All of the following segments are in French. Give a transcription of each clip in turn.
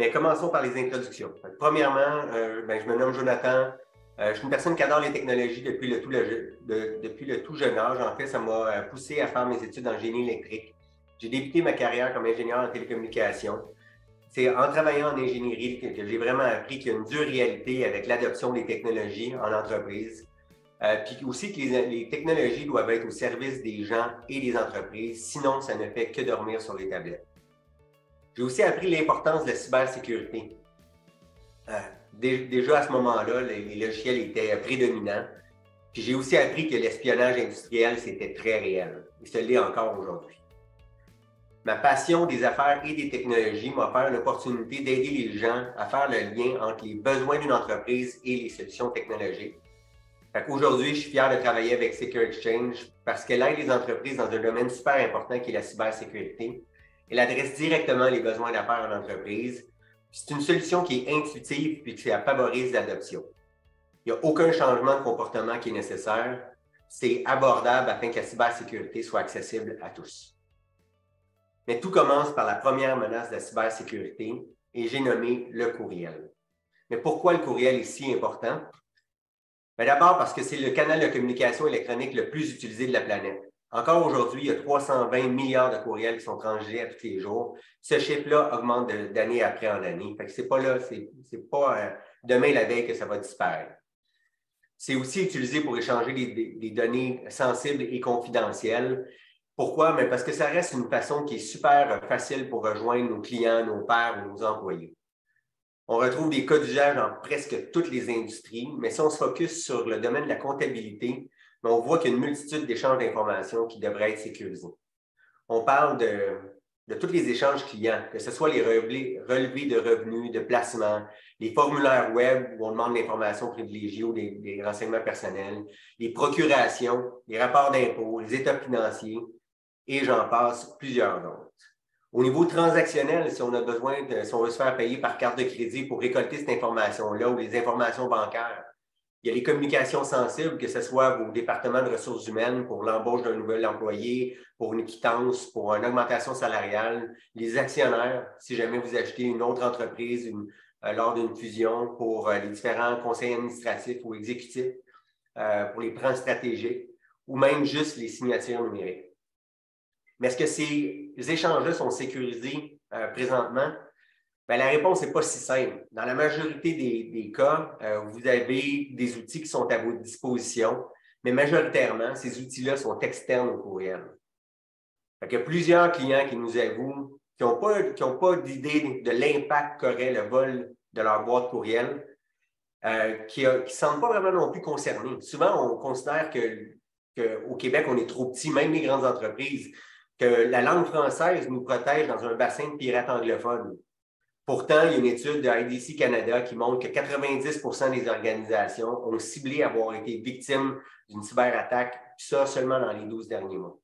Mais commençons par les introductions. Premièrement, je me nomme Jonathan. Je suis une personne qui adore les technologies depuis le tout jeune âge. En fait, ça m'a poussé à faire mes études en génie électrique. J'ai débuté ma carrière comme ingénieur en télécommunications. C'est en travaillant en ingénierie que j'ai vraiment appris qu'il y a une dure réalité avec l'adoption des technologies en entreprise. Puis aussi que les technologies doivent être au service des gens et des entreprises, sinon ça ne fait que dormir sur les tablettes. J'ai aussi appris l'importance de la cybersécurité. Déjà à ce moment-là, les logiciels étaient prédominants. Puis j'ai aussi appris que l'espionnage industriel, c'était très réel. Et ça l'est encore aujourd'hui. Ma passion des affaires et des technologies m'a offert l'opportunité d'aider les gens à faire le lien entre les besoins d'une entreprise et les solutions technologiques. Aujourd'hui, je suis fier de travailler avec Secure Exchange parce qu'elle aide les entreprises dans un domaine super important qui est la cybersécurité. Elle adresse directement les besoins d'affaires en entreprise. C'est une solution qui est intuitive et qui favorise l'adoption. Il n'y a aucun changement de comportement qui est nécessaire. C'est abordable afin que la cybersécurité soit accessible à tous. Mais tout commence par la première menace de la cybersécurité et j'ai nommé le courriel. Mais pourquoi le courriel est si important? D'abord parce que c'est le canal de communication électronique le plus utilisé de la planète. Encore aujourd'hui, il y a 320 milliards de courriels qui sont transgés à tous les jours. Ce chiffre-là augmente d'année après en année. Ce n'est pas, demain la veille que ça va disparaître. C'est aussi utilisé pour échanger des données sensibles et confidentielles. Pourquoi? Mais parce que ça reste une façon qui est super facile pour rejoindre nos clients, nos pairs ou nos employés. On retrouve des cas d'usage dans presque toutes les industries, mais si on se focus sur le domaine de la comptabilité, on voit qu'il y a une multitude d'échanges d'informations qui devraient être sécurisés. On parle de tous les échanges clients, que ce soit les relevés de revenus, de placements, les formulaires web où on demande l'information privilégiée ou des renseignements personnels, les procurations, les rapports d'impôts, les états financiers, et j'en passe plusieurs autres. Au niveau transactionnel, si on veut se faire payer par carte de crédit pour récolter cette information-là ou les informations bancaires, il y a les communications sensibles, que ce soit au département de ressources humaines pour l'embauche d'un nouvel employé, pour une quittance, pour une augmentation salariale, les actionnaires, si jamais vous achetez une autre entreprise lors d'une fusion, pour les différents conseils administratifs ou exécutifs, pour les plans stratégiques ou même juste les signatures numériques. Mais est-ce que ces échanges-là sont sécurisés présentement? La réponse n'est pas si simple. Dans la majorité des cas, vous avez des outils qui sont à votre disposition, mais majoritairement, ces outils-là sont externes au courriel. Il y a plusieurs clients qui nous avouent qui n'ont pas d'idée de l'impact qu'aurait le vol de leur boîte courriel, qui ne semblent pas vraiment non plus concernés. Souvent, on considère qu'au Québec, on est trop petit, même les grandes entreprises, que la langue française nous protège dans un bassin de pirates anglophones. Pourtant, il y a une étude de IDC Canada qui montre que 90% des organisations ont ciblé avoir été victimes d'une cyberattaque, ça seulement dans les 12 derniers mois.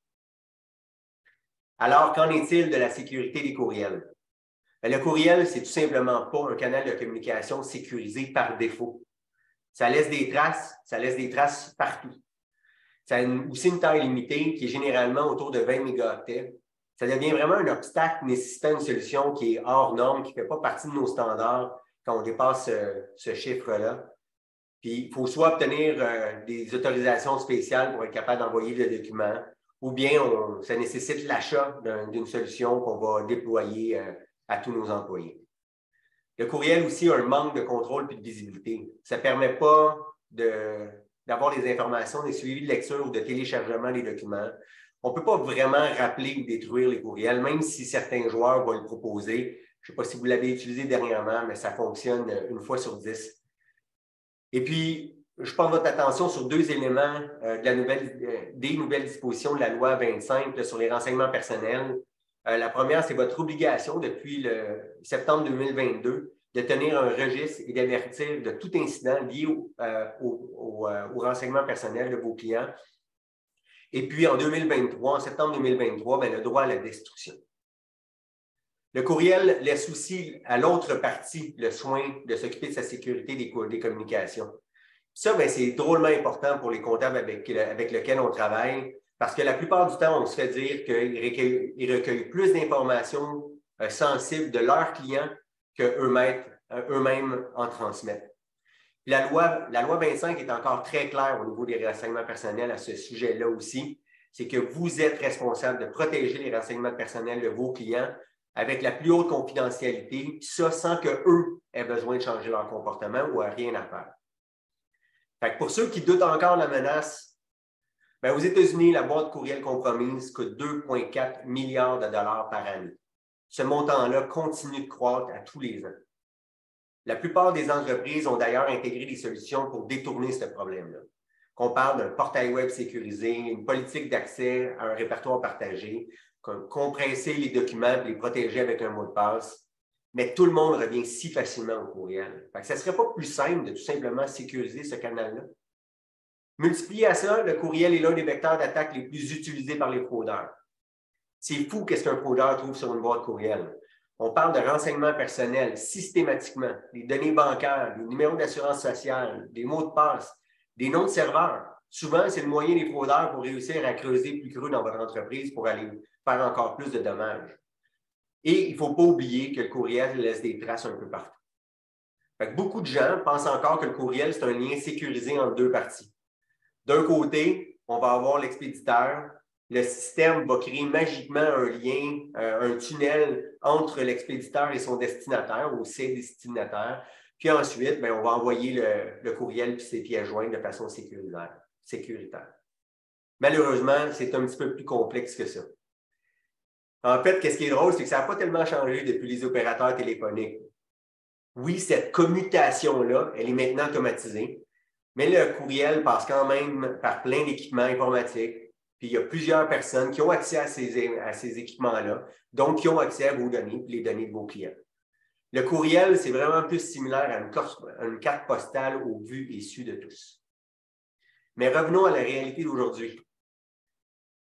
Alors, qu'en est-il de la sécurité des courriels? Le courriel, c'est tout simplement pas un canal de communication sécurisé par défaut. Ça laisse des traces partout. Ça a aussi une taille limitée qui est généralement autour de 20 mégaoctets. Ça devient vraiment un obstacle nécessitant une solution qui est hors norme, qui ne fait pas partie de nos standards quand on dépasse ce chiffre-là. Puis, il faut soit obtenir des autorisations spéciales pour être capable d'envoyer le document, ou bien ça nécessite l'achat d'une solution qu'on va déployer à tous nos employés. Le courriel aussi a un manque de contrôle et de visibilité. Ça ne permet pas d'avoir des informations, des suivis de lecture ou de téléchargement des documents. On ne peut pas vraiment rappeler ou détruire les courriels, même si certains joueurs vont le proposer. Je ne sais pas si vous l'avez utilisé dernièrement, mais ça fonctionne une fois sur 10. Et puis, je porte votre attention sur deux éléments des nouvelles dispositions de la loi 25 sur les renseignements personnels. La première, c'est votre obligation depuis le septembre 2022 de tenir un registre et d'avertir de tout incident lié au renseignement personnel de vos clients. Et puis, en septembre 2023, le droit à la destruction. Le courriel laisse aussi à l'autre partie le soin de s'occuper de sa sécurité des communications. Ça, c'est drôlement important pour les comptables avec lesquels on travaille, parce que la plupart du temps, on se fait dire qu'ils recueillent plus d'informations sensibles de leurs clients qu'eux-mêmes en transmettent. La loi 25 est encore très claire au niveau des renseignements personnels à ce sujet-là aussi. C'est que vous êtes responsable de protéger les renseignements personnels de vos clients avec la plus haute confidentialité, ça sans qu'eux aient besoin de changer leur comportement ou à rien à faire. Fait que pour ceux qui doutent encore de la menace, bien, aux États-Unis, la boîte courriel compromise coûte 2,4 milliards de dollars par année. Ce montant-là continue de croître à tous les ans. La plupart des entreprises ont d'ailleurs intégré des solutions pour détourner ce problème-là. Qu'on parle d'un portail web sécurisé, une politique d'accès à un répertoire partagé, compresser les documents et les protéger avec un mot de passe, mais tout le monde revient si facilement au courriel. Fait que ça ne serait pas plus simple de tout simplement sécuriser ce canal-là. Multiplié à ça, le courriel est l'un des vecteurs d'attaque les plus utilisés par les fraudeurs. C'est fou qu'est-ce qu'un fraudeur trouve sur une boîte courriel. On parle de renseignements personnels systématiquement, des données bancaires, des numéros d'assurance sociale, des mots de passe, des noms de serveurs. Souvent, c'est le moyen des fraudeurs pour réussir à creuser plus creux dans votre entreprise pour aller faire encore plus de dommages. Et il ne faut pas oublier que le courriel laisse des traces un peu partout. Fait que beaucoup de gens pensent encore que le courriel, c'est un lien sécurisé entre deux parties. D'un côté, on va avoir l'expéditeur. Le système va créer magiquement un lien, un tunnel entre l'expéditeur et son destinataire ou ses destinataires. Puis ensuite, bien, on va envoyer le courriel et ses pièces jointes de façon sécuritaire. Malheureusement, c'est un petit peu plus complexe que ça. En fait, ce qui est drôle, c'est que ça n'a pas tellement changé depuis les opérateurs téléphoniques. Oui, cette commutation-là, elle est maintenant automatisée, mais le courriel passe quand même par plein d'équipements informatiques. Puis il y a plusieurs personnes qui ont accès à ces équipements-là, donc qui ont accès à vos données et les données de vos clients. Le courriel, c'est vraiment plus similaire à une carte postale au vu et su de tous. Mais revenons à la réalité d'aujourd'hui.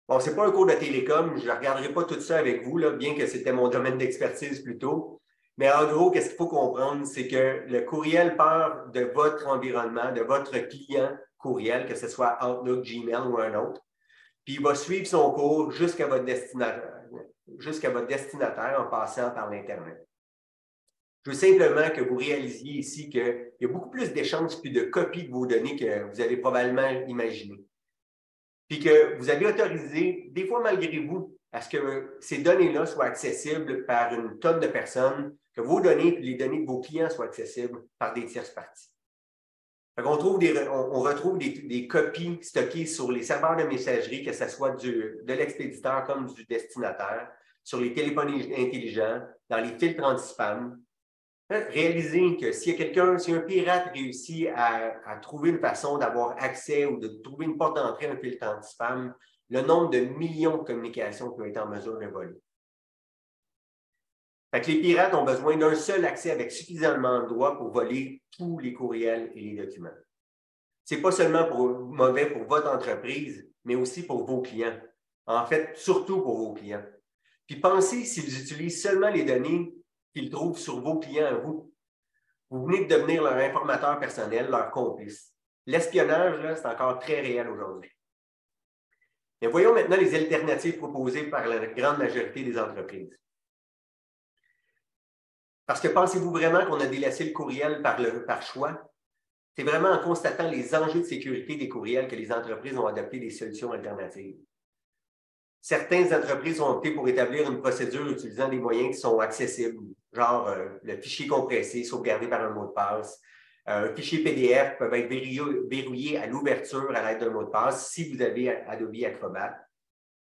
Bon, ce n'est pas un cours de télécom, je ne regarderai pas tout ça avec vous, là, bien que c'était mon domaine d'expertise plus tôt. Mais en gros, qu'est-ce qu'il faut comprendre, c'est que le courriel part de votre environnement, de votre client courriel, que ce soit Outlook, Gmail ou un autre. Puis il va suivre son cours jusqu'à votre destinataire en passant par l'Internet. Je veux simplement que vous réalisiez ici qu'il y a beaucoup plus d'échanges puis de copies de vos données que vous avez probablement imaginées. Puis que vous avez autorisé, des fois malgré vous, à ce que ces données-là soient accessibles par une tonne de personnes, que vos données puis les données de vos clients soient accessibles par des tierces parties. On retrouve des copies stockées sur les serveurs de messagerie, que ce soit de l'expéditeur comme du destinataire, sur les téléphones intelligents, dans les filtres anti-spam. Réalisez que si un pirate réussit à trouver une façon d'avoir accès ou de trouver une porte d'entrée à un filtre anti-spam, le nombre de millions de communications peut être en mesure de voler. Fait que les pirates ont besoin d'un seul accès avec suffisamment de droits pour voler tous les courriels et les documents. Ce n'est pas seulement mauvais pour votre entreprise, mais aussi pour vos clients. En fait, surtout pour vos clients. Puis pensez s'ils utilisent seulement les données qu'ils trouvent sur vos clients à vous. Vous venez de devenir leur informateur personnel, leur complice. L'espionnage, là, c'est encore très réel aujourd'hui. Mais voyons maintenant les alternatives proposées par la grande majorité des entreprises. Parce que pensez-vous vraiment qu'on a délaissé le courriel par choix? C'est vraiment en constatant les enjeux de sécurité des courriels que les entreprises ont adopté des solutions alternatives. Certaines entreprises ont opté pour établir une procédure utilisant des moyens qui sont accessibles, genre le fichier compressé, sauvegardé par un mot de passe. Un fichier PDF peut être verrouillé à l'ouverture à l'aide d'un mot de passe si vous avez Adobe Acrobat.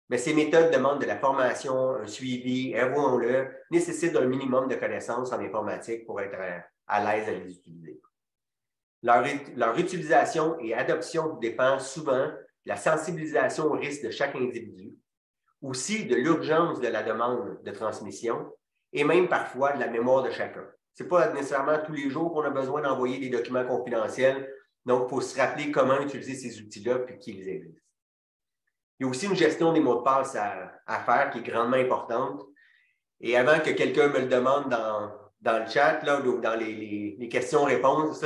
Mais ces méthodes demandent de la formation, un suivi, avouons-le, nécessitent un minimum de connaissances en informatique pour être à l'aise à les utiliser. Leur utilisation et adoption dépend souvent de la sensibilisation au risque de chaque individu, aussi de l'urgence de la demande de transmission et même parfois de la mémoire de chacun. Ce n'est pas nécessairement tous les jours qu'on a besoin d'envoyer des documents confidentiels, donc il faut se rappeler comment utiliser ces outils-là puis qu'ils existent. Il y a aussi une gestion des mots de passe à faire qui est grandement importante. Et avant que quelqu'un me le demande dans le chat, là, ou dans les questions-réponses,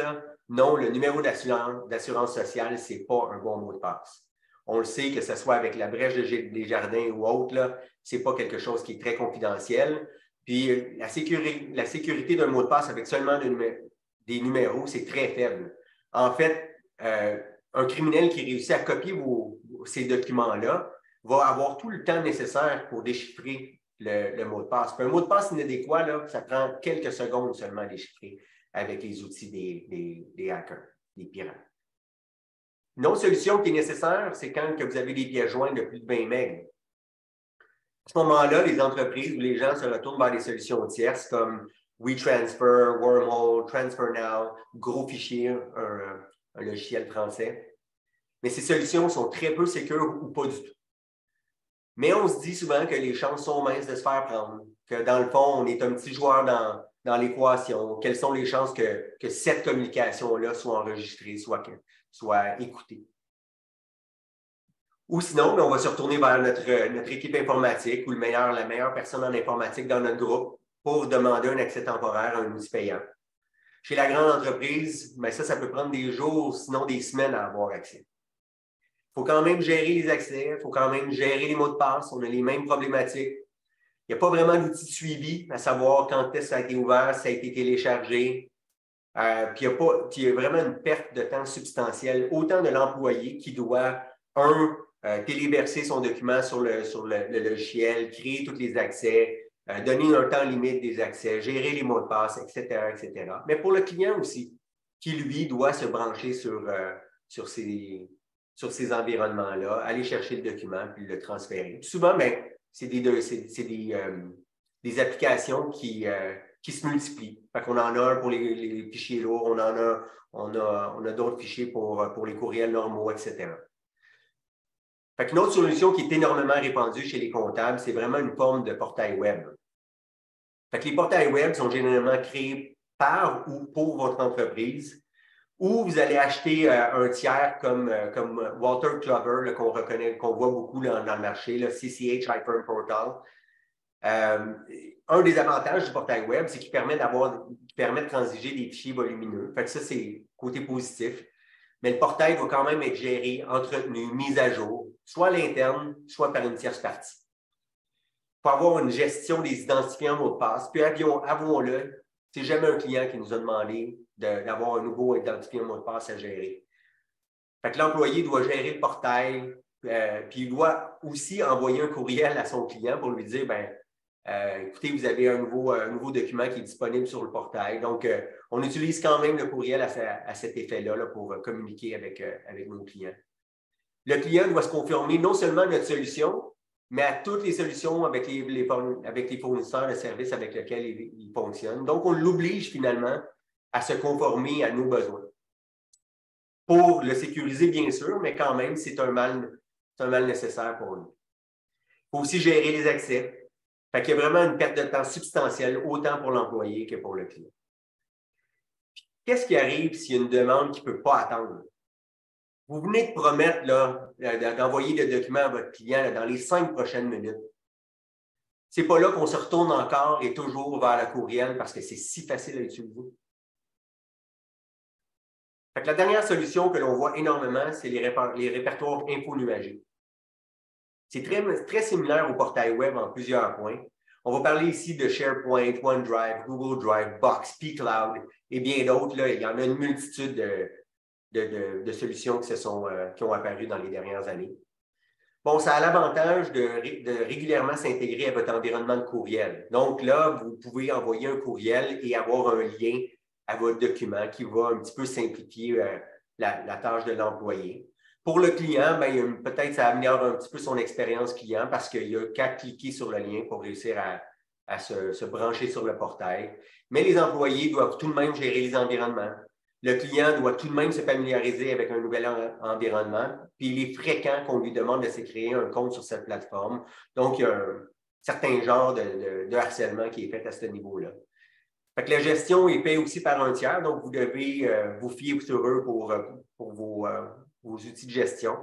non, le numéro d'assurance sociale, ce n'est pas un bon mot de passe. On le sait, que ce soit avec la brèche des jardins ou autre, ce n'est pas quelque chose qui est très confidentiel. Puis la sécurité d'un mot de passe avec seulement des numéros, c'est très faible. En fait, un criminel qui réussit à copier ces documents-là va avoir tout le temps nécessaire pour déchiffrer le mot de passe. Puis un mot de passe inadéquat, là, ça prend quelques secondes seulement à déchiffrer avec les outils des hackers, des pirates. Une autre solution qui est nécessaire, c'est quand que vous avez des pièces jointes de plus de 20 mails. À ce moment-là, les entreprises ou les gens se retournent vers des solutions tierces comme WeTransfer, Wormhole, TransferNow, GrosFichier, un logiciel français. Mais ces solutions sont très peu sécures ou pas du tout. Mais on se dit souvent que les chances sont minces de se faire prendre, que dans le fond, on est un petit joueur dans l'équation. Quelles sont les chances que cette communication-là soit enregistrée, soit écoutée? Ou sinon, on va se retourner vers notre équipe informatique ou la meilleure personne en informatique dans notre groupe pour demander un accès temporaire à un outil payant. Chez la grande entreprise, bien ça peut prendre des jours, sinon des semaines à avoir accès. Il faut quand même gérer les accès, il faut quand même gérer les mots de passe, on a les mêmes problématiques. Il n'y a pas vraiment d'outil de suivi, à savoir quand est-ce que ça a été ouvert, ça a été téléchargé. Puis il y a vraiment une perte de temps substantielle, autant de l'employé qui doit, téléverser son document sur le logiciel, créer tous les accès, donner un temps limite des accès, gérer les mots de passe, etc., etc. Mais pour le client aussi, qui lui doit se brancher sur ces environnements-là, aller chercher le document puis le transférer. Souvent, c'est des applications qui se multiplient. Fait qu'on en a un pour les fichiers lourds, on a d'autres fichiers pour les courriels normaux, etc. Fait qu'une autre solution qui est énormément répandue chez les comptables, c'est vraiment une forme de portail web. Fait que les portails web sont généralement créés par ou pour votre entreprise, ou vous allez acheter un tiers comme Walter Clover, qu'on reconnaît, qu'on voit beaucoup dans le marché, le CCH Hyper Portal. Un des avantages du portail web, c'est qu'il permet de transiger des fichiers volumineux. Fait que ça, c'est côté positif. Mais le portail va quand même être géré, entretenu, mis à jour, soit à l'interne, soit par une tierce partie. Pour avoir une gestion des identifiants mots de passe, puis avouons-le, c'est jamais un client qui nous a demandé d'avoir un nouveau identifiant mot de passe à gérer. Fait que l'employé doit gérer le portail, puis il doit aussi envoyer un courriel à son client pour lui dire, écoutez, vous avez un nouveau document qui est disponible sur le portail. Donc, on utilise quand même le courriel à cet effet-là pour communiquer avec nos clients. Le client doit se conformer non seulement à notre solution, mais à toutes les solutions avec les fournisseurs de services avec lesquels il fonctionne. Donc, on l'oblige finalement à se conformer à nos besoins. Pour le sécuriser, bien sûr, mais quand même, c'est un mal nécessaire pour nous. Il faut aussi gérer les accès. Fait qu'il y a vraiment une perte de temps substantielle, autant pour l'employé que pour le client. Qu'est-ce qui arrive s'il y a une demande qui ne peut pas attendre? Vous venez de promettre d'envoyer le document à votre client dans les 5 prochaines minutes. Ce n'est pas là qu'on se retourne encore et toujours vers le courriel parce que c'est si facile à utiliser. Fait que la dernière solution que l'on voit énormément, c'est les répertoires infonuagiques. C'est très, très similaire au portail web en plusieurs points. On va parler ici de SharePoint, OneDrive, Google Drive, Box, PCloud et bien d'autres. Il y en a une multitude de solutions qui ont apparu dans les dernières années. Bon, ça a l'avantage de régulièrement s'intégrer à votre environnement de courriel. Donc là, vous pouvez envoyer un courriel et avoir un lien à votre document qui va un petit peu simplifier la tâche de l'employé. Pour le client, peut-être ça améliore un petit peu son expérience client parce qu'il n'y a qu'à cliquer sur le lien pour réussir à se brancher sur le portail. Mais les employés doivent tout de même gérer les environnements. Le client doit tout de même se familiariser avec un nouvel environnement. Puis il est fréquent qu'on lui demande de se créer un compte sur cette plateforme. Donc, il y a un certain genre de harcèlement qui est fait à ce niveau-là. Fait que la gestion est faite aussi par un tiers, donc vous devez vous fier sur eux pour vos outils de gestion.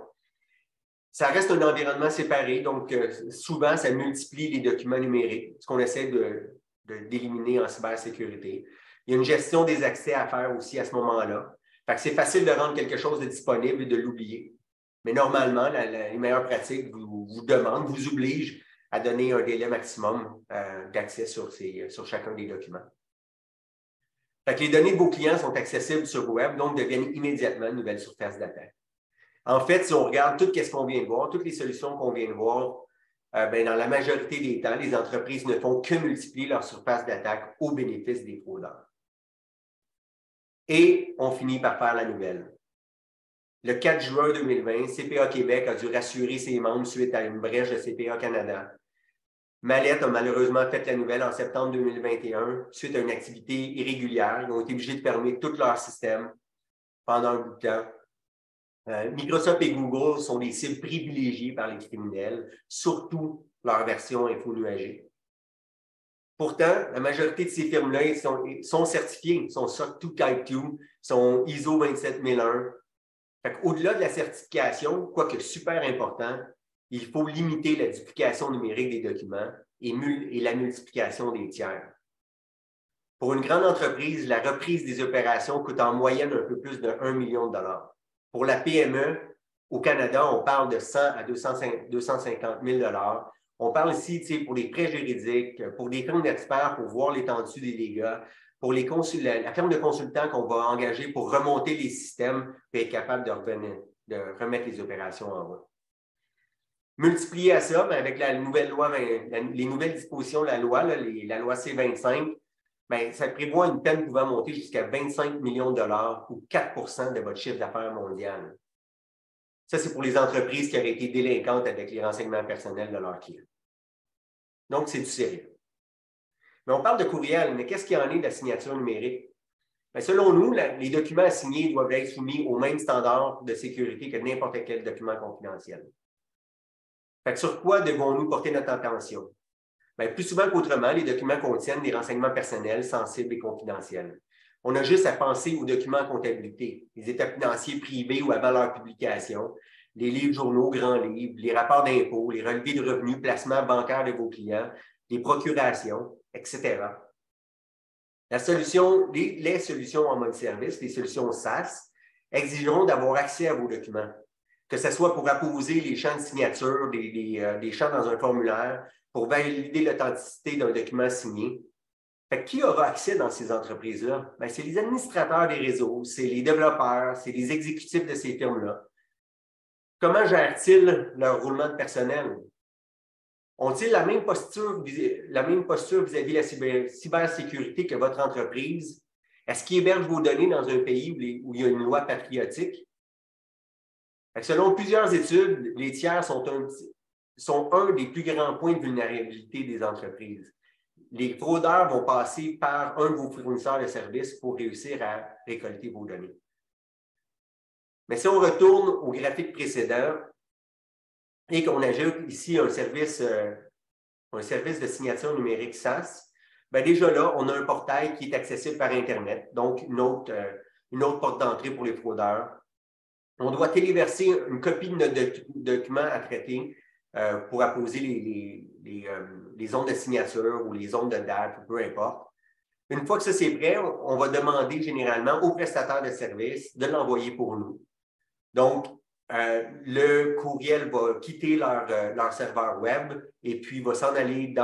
Ça reste un environnement séparé, donc souvent, ça multiplie les documents numériques, ce qu'on essaie d'éliminer en cybersécurité. Il y a une gestion des accès à faire aussi à ce moment-là. Fait que c'est facile de rendre quelque chose de disponible et de l'oublier. Mais normalement, les meilleures pratiques vous demandent, vous obligent à donner un délai maximum d'accès sur chacun des documents. Fait que les données de vos clients sont accessibles sur Web, donc deviennent immédiatement une nouvelle surface d'attaque. En fait, si on regarde tout ce qu'on vient de voir, toutes les solutions qu'on vient de voir, ben, dans la majorité des temps, les entreprises ne font que multiplier leur surface d'attaque au bénéfice des fraudeurs. Et on finit par faire la nouvelle. Le 4 juin 2020, CPA Québec a dû rassurer ses membres suite à une brèche de CPA Canada. Mallette a malheureusement fait la nouvelle en septembre 2021 suite à une activité irrégulière. Ils ont été obligés de fermer tout leur système pendant un bout de temps. Microsoft et Google sont des cibles privilégiées par les criminels, surtout leur version infonuagée. Pourtant, la majorité de ces firmes-là sont certifiées, sont SOC 2 Type 2, sont ISO 27001. Au-delà de la certification, quoique super important, il faut limiter la duplication numérique des documents et la multiplication des tiers. Pour une grande entreprise, la reprise des opérations coûte en moyenne un peu plus de 1 million de dollars. Pour la PME, au Canada, on parle de 100 à 250 000 dollars. On parle ici pour les prêts juridiques, pour des firmes d'experts, pour voir l'étendue des dégâts, pour la firme de consultants qu'on va engager pour remonter les systèmes et être capable de remettre les opérations en route. Multiplié à ça, bien, avec la nouvelle loi, les nouvelles dispositions de la loi, la loi C25, bien, ça prévoit une peine pouvant monter jusqu'à 25 millions de dollars ou 4 % de votre chiffre d'affaires mondial. Ça, c'est pour les entreprises qui auraient été délinquantes avec les renseignements personnels de leurs clients. Donc, c'est du sérieux. Mais on parle de courriel, mais qu'est-ce qu'il y en est de la signature numérique? Bien, selon nous, les documents signés doivent être soumis aux mêmes standards de sécurité que n'importe quel document confidentiel. Fait que sur quoi devons-nous porter notre attention? Bien, plus souvent qu'autrement, les documents contiennent des renseignements personnels, sensibles et confidentiels. On a juste à penser aux documents en comptabilité, les états financiers privés ou avant leur publication, les livres journaux, grands livres, les rapports d'impôts, les relevés de revenus, placements bancaires de vos clients, les procurations, etc. Les solutions en mode service, les solutions SaaS, exigeront d'avoir accès à vos documents, que ce soit pour apposer les champs de signature, des champs dans un formulaire, pour valider l'authenticité d'un document signé. Fait, qui aura accès dans ces entreprises-là? C'est les administrateurs des réseaux, c'est les développeurs, c'est les exécutifs de ces firmes-là. Comment gèrent-ils leur roulement de personnel? Ont-ils la même posture vis-à-vis la cybersécurité que votre entreprise? Est-ce qu'ils hébergent vos données dans un pays où il y a une loi patriotique? Selon plusieurs études, les tiers sont un des plus grands points de vulnérabilité des entreprises. Les fraudeurs vont passer par un de vos fournisseurs de services pour réussir à récolter vos données. Mais si on retourne au graphique précédent et qu'on ajoute ici un service de signature numérique SaaS, bien déjà là, on a un portail qui est accessible par Internet, donc une autre porte d'entrée pour les fraudeurs. On doit téléverser une copie de notre document à traiter pour apposer les zones de signature ou les zones de date, peu importe. Une fois que ça c'est prêt, on va demander généralement au prestataire de service de l'envoyer pour nous. Donc, le courriel va quitter leur serveur web et puis va s'en aller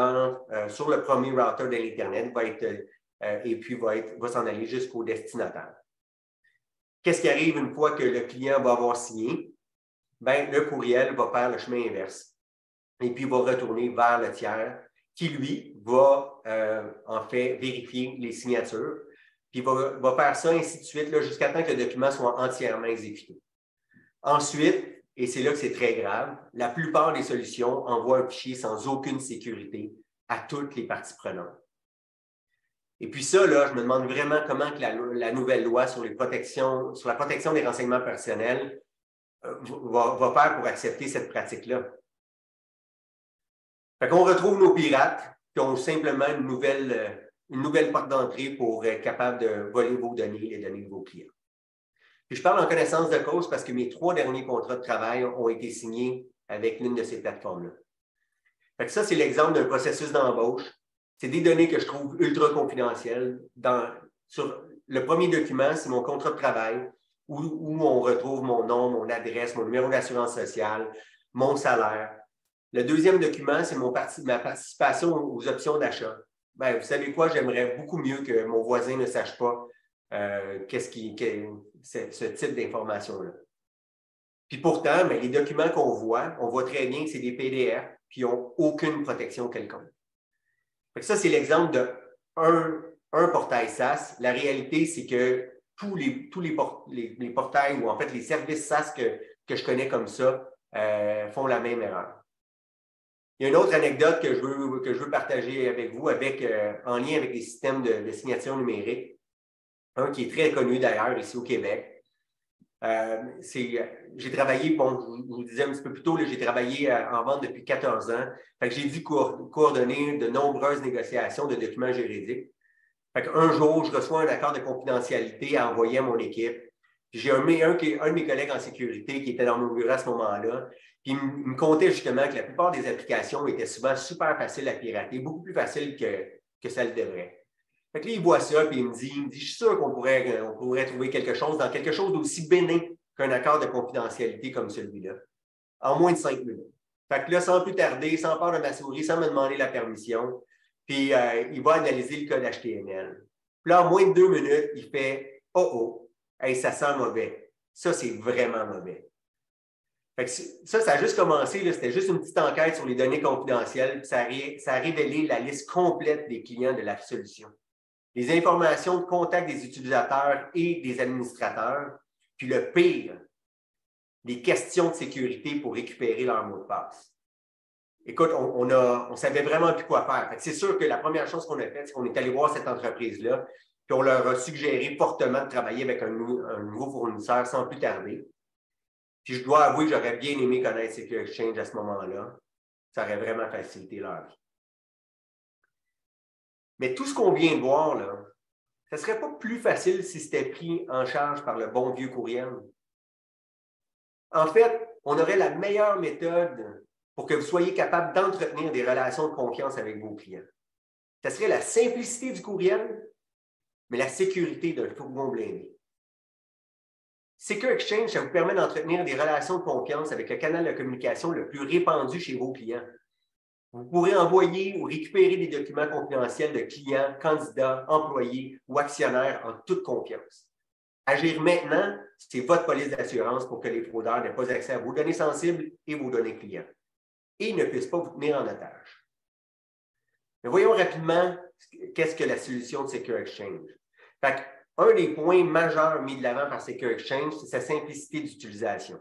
sur le premier router de l'Internet et puis va s'en aller jusqu'au destinataire. Qu'est-ce qui arrive une fois que le client va avoir signé? Bien, le courriel va faire le chemin inverse et puis va retourner vers le tiers qui, lui, va en fait vérifier les signatures puis va faire ça ainsi de suite jusqu'à temps que le document soit entièrement exécuté. Ensuite, et c'est là que c'est très grave, la plupart des solutions envoient un fichier sans aucune sécurité à toutes les parties prenantes. Et puis ça, là, je me demande vraiment comment que la nouvelle loi sur la protection des renseignements personnels va faire pour accepter cette pratique-là. Fait qu'on retrouve nos pirates qui ont simplement une nouvelle porte d'entrée pour être capable de voler vos données et les données de vos clients. Puis je parle en connaissance de cause parce que mes 3 derniers contrats de travail ont été signés avec l'une de ces plateformes-là. Fait que ça, c'est l'exemple d'un processus d'embauche. C'est des données que je trouve ultra confidentielles. Sur le premier document, c'est mon contrat de travail où on retrouve mon nom, mon adresse, mon numéro d'assurance sociale, mon salaire. Le deuxième document, c'est ma participation aux options d'achat. Ben, vous savez quoi, j'aimerais beaucoup mieux que mon voisin ne sache pas ce type d'information-là. Puis pourtant, ben, les documents qu'on voit, on voit très bien que c'est des PDF qui n'ont aucune protection quelconque. Ça, c'est l'exemple d'un portail SaaS. La réalité, c'est que tous les portails ou en fait les services SaaS que je connais comme ça font la même erreur. Il y a une autre anecdote que je veux partager avec vous en lien avec les systèmes de signature numérique, un qui est très connu d'ailleurs ici au Québec. J'ai travaillé, bon, je vous disais un petit peu plus tôt, j'ai travaillé en vente depuis 14 ans. Fait que j'ai dû coordonner de nombreuses négociations de documents juridiques. Fait qu'un jour, je reçois un accord de confidentialité à envoyer à mon équipe. J'ai un de mes collègues en sécurité qui était dans mon bureau à ce moment-là. Puis il me contait justement que la plupart des applications étaient souvent super faciles à pirater, beaucoup plus faciles que ça le devrait. Fait que là, il voit ça, puis il me dit, je suis sûr qu'on pourrait trouver quelque chose dans quelque chose d'aussi bénin qu'un accord de confidentialité comme celui-là, en moins de 5 minutes. Fait que là, sans plus tarder, sans part de ma souris, sans me demander la permission, puis il va analyser le code HTML. Puis là, en moins de 2 minutes, il fait « Oh oh, hey, ça sent mauvais. Ça, c'est vraiment mauvais. » Fait que ça a juste commencé, c'était juste une petite enquête sur les données confidentielles, puis ça a révélé la liste complète des clients de la solution. Les informations de contact des utilisateurs et des administrateurs, puis le pire, les questions de sécurité pour récupérer leur mot de passe. Écoute, on savait vraiment plus quoi faire. C'est sûr que la première chose qu'on a faite, c'est qu'on est allé voir cette entreprise-là, puis on leur a suggéré fortement de travailler avec un nouveau fournisseur sans plus tarder. Puis je dois avouer que j'aurais bien aimé connaître Secure Exchange à ce moment-là. Ça aurait vraiment facilité leur vie. Mais tout ce qu'on vient de voir, là, ça ne serait pas plus facile si c'était pris en charge par le bon vieux courriel. En fait, on aurait la meilleure méthode pour que vous soyez capable d'entretenir des relations de confiance avec vos clients. Ça serait la simplicité du courriel, mais la sécurité d'un fourgon blindé. Secure Exchange, ça vous permet d'entretenir des relations de confiance avec le canal de communication le plus répandu chez vos clients. Vous pourrez envoyer ou récupérer des documents confidentiels de clients, candidats, employés ou actionnaires en toute confiance. Agir maintenant, c'est votre police d'assurance pour que les fraudeurs n'aient pas accès à vos données sensibles et vos données clients et ne puissent pas vous tenir en otage. Mais voyons rapidement qu'est-ce que la solution de Secure Exchange. Un des points majeurs mis de l'avant par Secure Exchange, c'est sa simplicité d'utilisation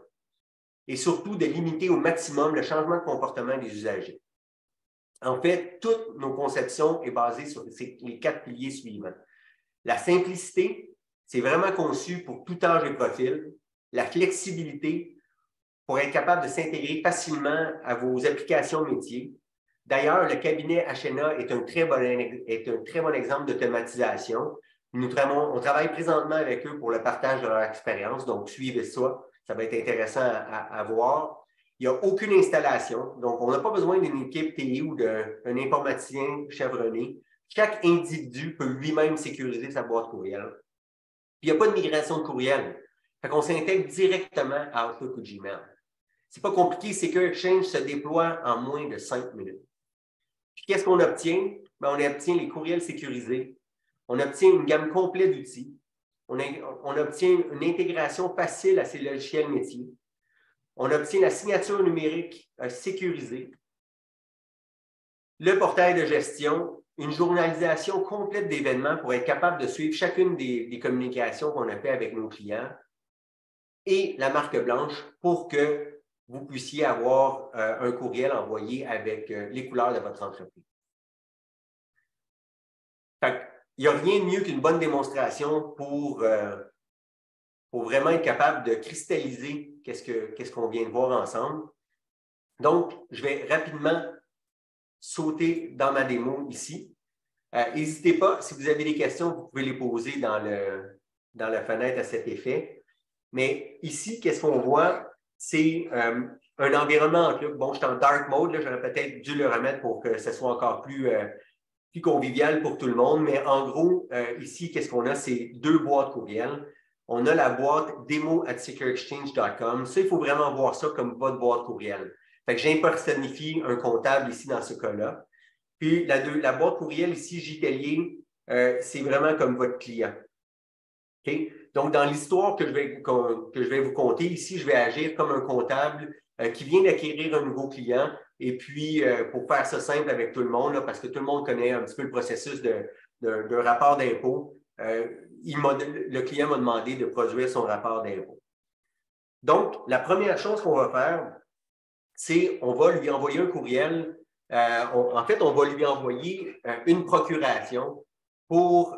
et surtout de limiter au maximum le changement de comportement des usagers. En fait, toutes nos conceptions sont basées sur les 4 piliers suivants. La simplicité, c'est vraiment conçu pour tout âge et profil. La flexibilité, pour être capable de s'intégrer facilement à vos applications métiers. D'ailleurs, le cabinet HNA est un très bon exemple d'automatisation. On travaille présentement avec eux pour le partage de leur expérience, donc suivez ça, ça va être intéressant à voir. Il n'y a aucune installation, donc on n'a pas besoin d'une équipe TI ou d'un informaticien chevronné. Chaque individu peut lui-même sécuriser sa boîte courriel. Puis, il n'y a pas de migration de courriel. Fait qu'on s'intègre directement à Outlook ou Gmail. C'est pas compliqué, Secure Exchange se déploie en moins de 5 minutes. Puis qu'est-ce qu'on obtient? Bien, on obtient les courriels sécurisés, on obtient une gamme complète d'outils, on obtient une intégration facile à ces logiciels métiers. On obtient la signature numérique sécurisée, le portail de gestion, une journalisation complète d'événements pour être capable de suivre chacune des communications qu'on a fait avec nos clients et la marque blanche pour que vous puissiez avoir un courriel envoyé avec les couleurs de votre entreprise. Il n'y a rien de mieux qu'une bonne démonstration pour vraiment être capable de cristalliser qu'est-ce qu'on vient de voir ensemble. Donc, je vais rapidement sauter dans ma démo ici. N'hésitez pas, si vous avez des questions, vous pouvez les poser dans la fenêtre à cet effet. Mais ici, qu'est-ce qu'on voit? C'est un environnement Outlook. Bon, je suis en dark mode, j'aurais peut-être dû le remettre pour que ce soit encore plus convivial pour tout le monde. Mais en gros, ici, qu'est-ce qu'on a? C'est 2 boîtes courriels. On a la boîte demo@secureexchange.com. Ça, il faut vraiment voir ça comme votre boîte courriel. Fait que j'imposternifie un comptable ici dans ce cas-là. Puis la boîte courriel ici, J. Tellier, c'est vraiment comme votre client. Okay? Donc, dans l'histoire que je vais vous conter, ici, je vais agir comme un comptable qui vient d'acquérir un nouveau client. Et puis, pour faire ça simple avec tout le monde, là, parce que tout le monde connaît un petit peu le processus d'un rapport d'impôt, le client m'a demandé de produire son rapport d'impôt. Donc, la première chose qu'on va faire, c'est on va lui envoyer un courriel. En fait, on va lui envoyer une procuration pour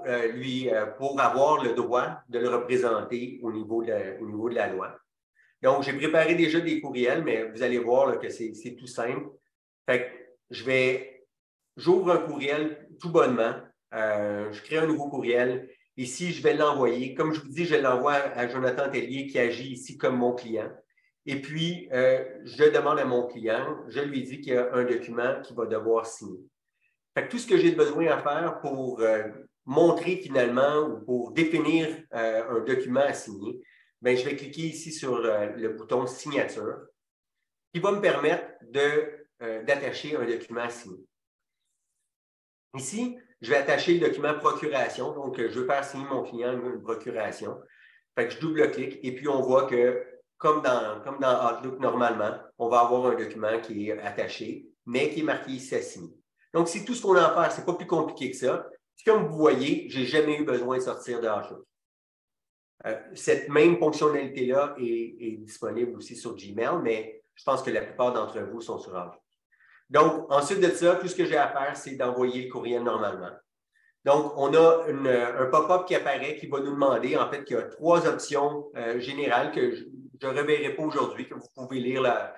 avoir le droit de le représenter au niveau de la loi. Donc, j'ai préparé déjà des courriels, mais vous allez voir là, que c'est tout simple. Fait que j'ouvre un courriel tout bonnement. Je crée un nouveau courriel. Ici, je vais l'envoyer. Comme je vous dis, je l'envoie à Jonathan Tellier qui agit ici comme mon client. Et puis, je demande à mon client, je lui dis qu'il y a un document qu'il va devoir signer. Fait que tout ce que j'ai besoin à faire pour montrer finalement ou pour définir un document à signer, bien, je vais cliquer ici sur le bouton « Signature » qui va me permettre d'attacher un document à signer. Ici, je vais attacher le document « Procuration ». Donc, je veux faire signer mon client une procuration. Fait que je double-clique et puis on voit que, comme dans Outlook normalement, on va avoir un document qui est attaché, mais qui est marqué ici « à signer ». Donc, c'est tout ce qu'on a à faire. Ce n'est pas plus compliqué que ça. Comme vous voyez, je n'ai jamais eu besoin de sortir de Outlook. Cette même fonctionnalité-là est disponible aussi sur Gmail, mais je pense que la plupart d'entre vous sont sur Outlook. Donc, ensuite de ça, tout ce que j'ai à faire, c'est d'envoyer le courriel normalement. Donc, on a un pop-up qui apparaît qui va nous demander, en fait, qu'il y a trois options générales que je ne reverrai pas aujourd'hui, que vous pouvez lire là,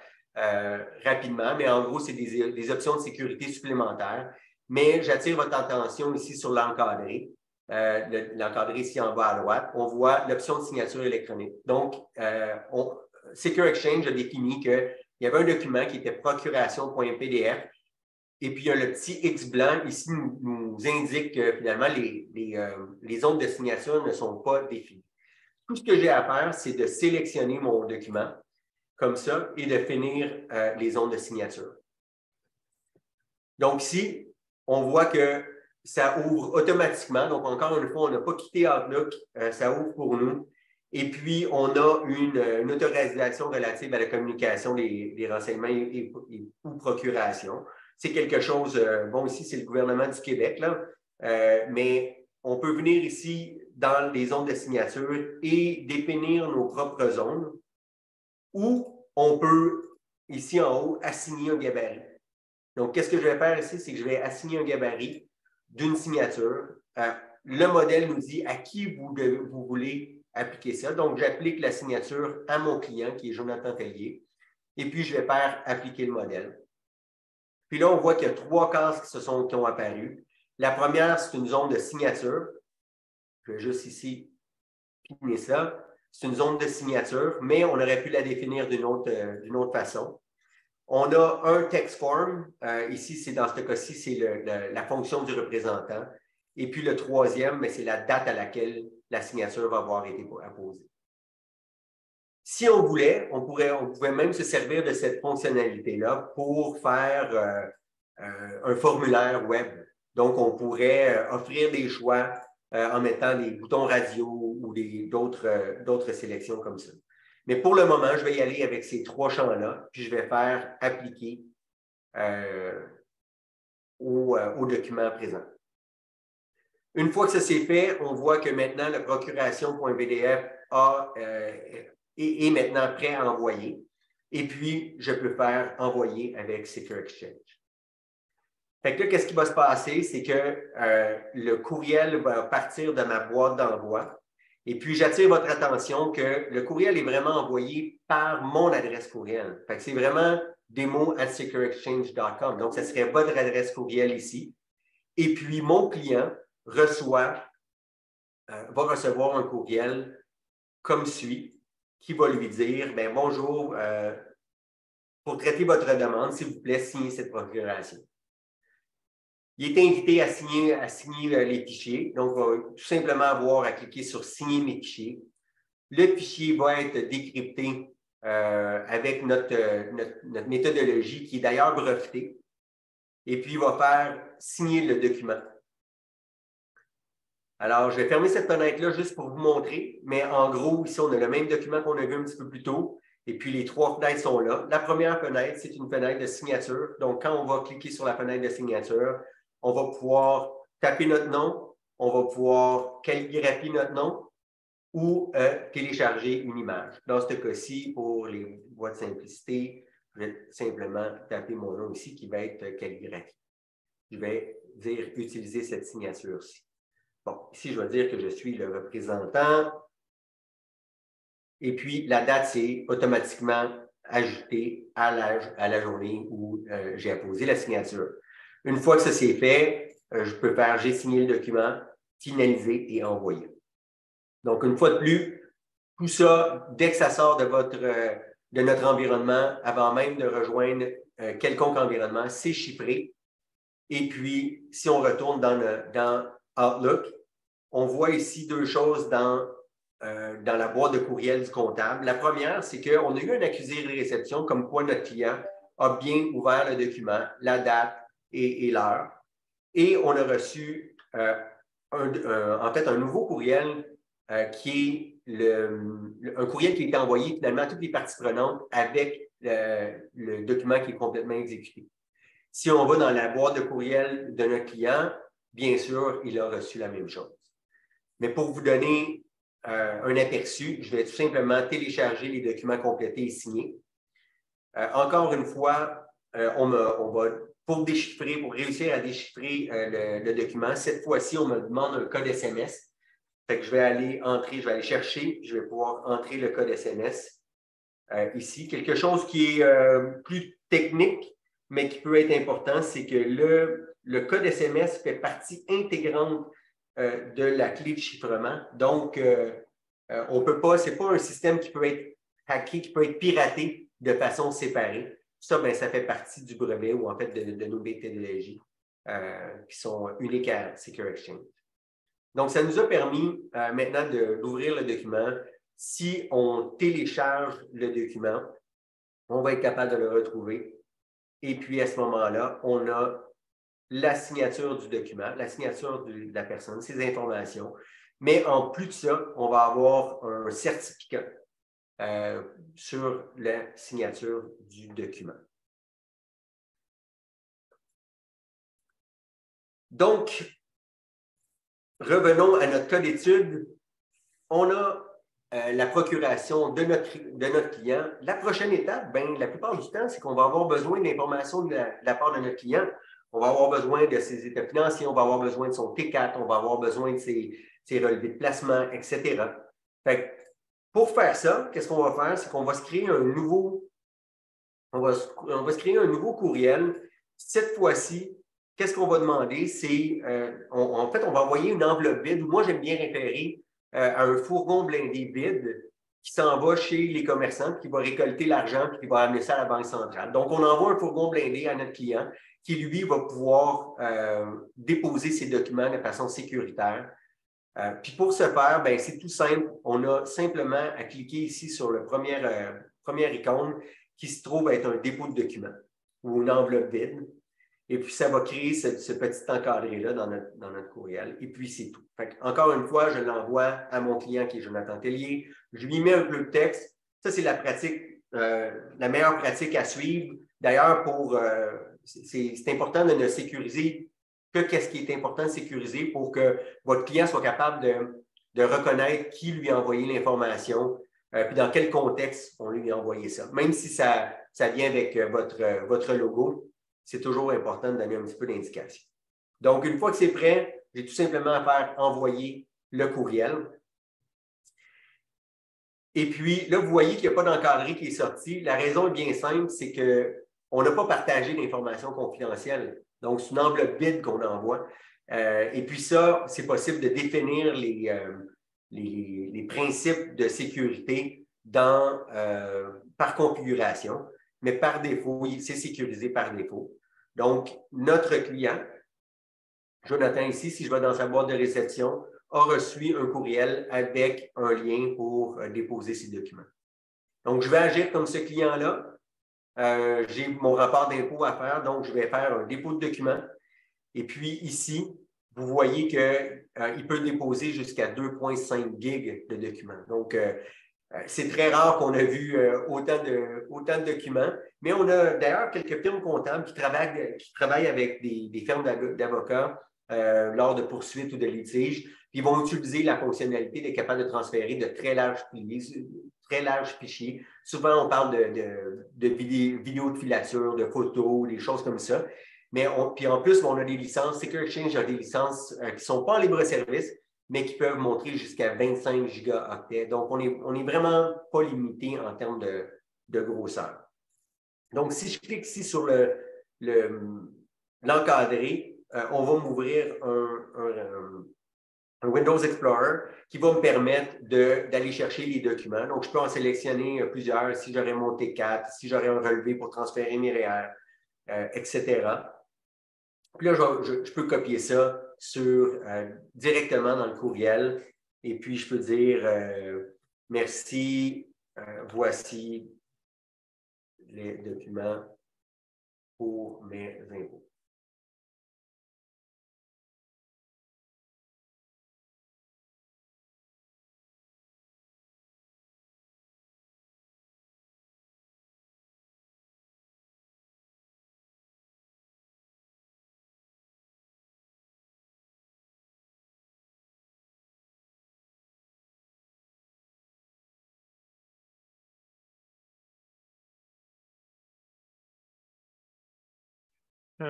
rapidement, mais en gros, c'est des options de sécurité supplémentaires. Mais j'attire votre attention ici sur l'encadré. L'encadré ici en bas à droite, on voit l'option de signature électronique. Donc, Secure Exchange a défini qu'il y avait un document qui était procuration.pdf et puis il y a le petit X blanc ici nous indique que finalement les ondes de signature ne sont pas définies. Tout ce que j'ai à faire, c'est de sélectionner mon document comme ça et de finir les ondes de signature. Donc ici, on voit que ça ouvre automatiquement. Donc, encore une fois, on n'a pas quitté Outlook. Ça ouvre pour nous. Et puis, on a une autorisation relative à la communication des renseignements ou procurations. C'est quelque chose... bon, ici, c'est le gouvernement du Québec, là. Mais on peut venir ici dans les zones de signature et définir nos propres zones ou on peut, ici en haut, assigner un gabarit. Donc, qu'est-ce que je vais faire ici? C'est que je vais assigner un gabarit d'une signature. Le modèle nous dit à qui vous voulez appliquer ça. Donc, j'applique la signature à mon client, qui est Jonathan Tellier, et puis je vais faire appliquer le modèle. Puis là, on voit qu'il y a trois cases qui ont apparu. La première, c'est une zone de signature. Je vais juste ici piner ça. C'est une zone de signature, mais on aurait pu la définir d'une autre façon. On a un text form. Ici, c'est dans ce cas-ci, c'est la fonction du représentant. Et puis le troisième, c'est la date à laquelle la signature va avoir été apposée. Si on voulait, on pouvait même se servir de cette fonctionnalité-là pour faire un formulaire web. Donc, on pourrait offrir des choix en mettant des boutons radio ou d'autres sélections comme ça. Mais pour le moment, je vais y aller avec ces trois champs-là, puis je vais faire appliquer au document présent. Une fois que ça s'est fait, on voit que maintenant, la procuration.pdf est maintenant prêt à envoyer. Et puis, je peux faire envoyer avec Secure Exchange. Fait que là, qu'est-ce qui va se passer? C'est que le courriel va partir de ma boîte d'envoi. Et puis, j'attire votre attention que le courriel est vraiment envoyé par mon adresse courriel. Fait que c'est vraiment demo@secureexchange.com. Donc, ça serait votre adresse courriel ici. Et puis, mon client va recevoir un courriel comme suit qui va lui dire, bien, bonjour, pour traiter votre demande, s'il vous plaît, signez cette procuration. Il est invité à signer les fichiers. Donc, il va tout simplement avoir à cliquer sur « Signer mes fichiers ». Le fichier va être décrypté avec notre méthodologie qui est d'ailleurs brevetée. Et puis, il va faire signer le document. Alors, je vais fermer cette fenêtre-là juste pour vous montrer, mais en gros, ici, on a le même document qu'on a vu un petit peu plus tôt, et puis les trois fenêtres sont là. La première fenêtre, c'est une fenêtre de signature. Donc, quand on va cliquer sur la fenêtre de signature, on va pouvoir taper notre nom, on va pouvoir calligraphier notre nom ou télécharger une image. Dans ce cas-ci, pour les voies de simplicité, je vais simplement taper mon nom ici qui va être calligraphié. Je vais dire « Utiliser cette signature-ci ». Bon, ici, je vais dire que je suis le représentant. Et puis, la date, c'est automatiquement ajouté à la journée où j'ai apposé la signature. Une fois que ça s'est fait, je peux faire « J'ai signé le document », finaliser et envoyer. Donc, une fois de plus, tout ça, dès que ça sort de notre environnement, avant même de rejoindre quelconque environnement, c'est chiffré. Et puis, si on retourne dans Outlook, on voit ici deux choses dans la boîte de courriel du comptable. La première, c'est qu'on a eu un accusé de réception, comme quoi notre client a bien ouvert le document, la date et l'heure. Et on a reçu un nouveau courriel qui est un courriel qui a été envoyé finalement à toutes les parties prenantes avec le document qui est complètement exécuté. Si on va dans la boîte de courriel de notre client, bien sûr, il a reçu la même chose. Mais pour vous donner un aperçu, je vais tout simplement télécharger les documents complétés et signés. Encore une fois, pour réussir à déchiffrer le document, cette fois-ci, on me demande un code SMS. Fait que je vais aller chercher, je vais pouvoir entrer le code SMS ici. Quelque chose qui est plus technique, mais qui peut être important, c'est que le code SMS fait partie intégrante de la clé de chiffrement. Donc, on peut pas, c'est pas un système qui peut être hacké, qui peut être piraté de façon séparée. Ça, bien, ça fait partie du brevet ou en fait de nos méthodologies qui sont uniques à Secure Exchange. Donc, ça nous a permis maintenant d'ouvrir le document. Si on télécharge le document, on va être capable de le retrouver. Et puis, à ce moment-là, on a la signature du document, la signature de la personne, ses informations. Mais en plus de ça, on va avoir un certificat sur la signature du document. Donc, revenons à notre cas d'étude. On a la procuration de notre client. La prochaine étape, bien, la plupart du temps, c'est qu'on va avoir besoin d'informations de la part de notre client. On va avoir besoin de ses états financiers, on va avoir besoin de son T4, on va avoir besoin de ses relevés de placement, etc. Fait que pour faire ça, qu'est-ce qu'on va faire? C'est qu'on va se créer un nouveau courriel. Cette fois-ci, qu'est-ce qu'on va demander? C'est, on va envoyer une enveloppe vide. Moi, j'aime bien référer à un fourgon blindé vide qui s'en va chez les commerçants, qui va récolter l'argent, puis qui va amener ça à la Banque centrale. Donc, on envoie un fourgon blindé à notre client qui, lui, va pouvoir déposer ses documents de façon sécuritaire. Puis pour ce faire, ben c'est tout simple. On a simplement à cliquer ici sur la première icône qui se trouve être un dépôt de document ou une enveloppe vide. Et puis, ça va créer ce petit encadré-là dans notre courriel. Et puis, c'est tout. Fait encore une fois, je l'envoie à mon client qui est Jonathan Tellier. Je lui mets un peu de texte. Ça, c'est la meilleure pratique à suivre. D'ailleurs, c'est important de ne sécuriser que qu'est-ce qui est important de sécuriser pour que votre client soit capable de reconnaître qui lui a envoyé l'information puis dans quel contexte on lui a envoyé ça. Même si ça vient avec votre logo, c'est toujours important de donner un petit peu d'indication. Donc, une fois que c'est prêt, j'ai tout simplement à faire envoyer le courriel. Et puis, là, vous voyez qu'il n'y a pas d'encadré qui est sorti. La raison est bien simple, c'est qu'on n'a pas partagé d'informations confidentielles. Donc, c'est une enveloppe vide qu'on envoie. Et puis ça, c'est possible de définir les principes de sécurité par configuration. Mais par défaut, c'est sécurisé par défaut. Donc, notre client, Jonathan ici, si je vais dans sa boîte de réception, a reçu un courriel avec un lien pour déposer ses documents. Donc, je vais agir comme ce client-là. J'ai mon rapport d'impôt à faire, donc je vais faire un dépôt de documents. Et puis ici, vous voyez qu'il peut déposer jusqu'à 2,5 gigs de documents. Donc, c'est très rare qu'on a vu autant de documents, mais on a d'ailleurs quelques firmes comptables qui travaillent avec des firmes d'avocats lors de poursuites ou de litiges, puis ils vont utiliser la fonctionnalité d'être capable de transférer de très larges fichiers. Souvent, on parle de vidéos de filature, de photos, des choses comme ça. Mais puis en plus, on a des licences. Secure Exchange a des licences qui ne sont pas en libre-service, mais qui peuvent montrer jusqu'à 25 gigaoctets. Donc, on est vraiment pas limité en termes de grosseur. Donc, si je clique ici sur l'encadré, on va m'ouvrir un Windows Explorer qui va me permettre d'aller chercher les documents. Donc, je peux en sélectionner plusieurs, si j'aurais mon T4, si j'aurais un relevé pour transférer mes REER, etc. Puis là, je peux copier ça directement dans le courriel et puis je peux dire « Merci, voici les documents pour mes impôts. »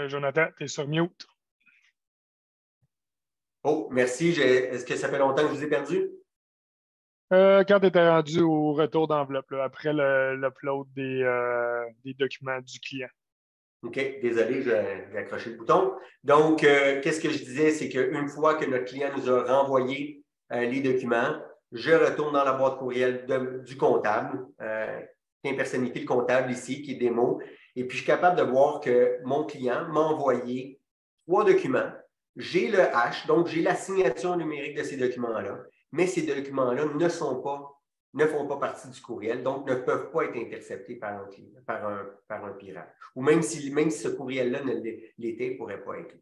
Jonathan, tu es sur mute. Oh, merci. Est-ce que ça fait longtemps que je vous ai perdu? Quand tu étais rendu au retour d'enveloppe, après l'upload des documents du client. OK, désolé, j'ai accroché le bouton. Donc, qu'est-ce que je disais, c'est qu'une fois que notre client nous a renvoyé les documents, je retourne dans la boîte courriel du comptable, qui est impersonnifié le comptable ici, qui est démo. Et puis, je suis capable de voir que mon client m'a envoyé 3 documents. J'ai le hash, donc j'ai la signature numérique de ces documents-là, mais ces documents-là ne font pas partie du courriel, donc ne peuvent pas être interceptés par un pirate. Ou même si ce courriel-là ne l'était, il ne pourrait pas être.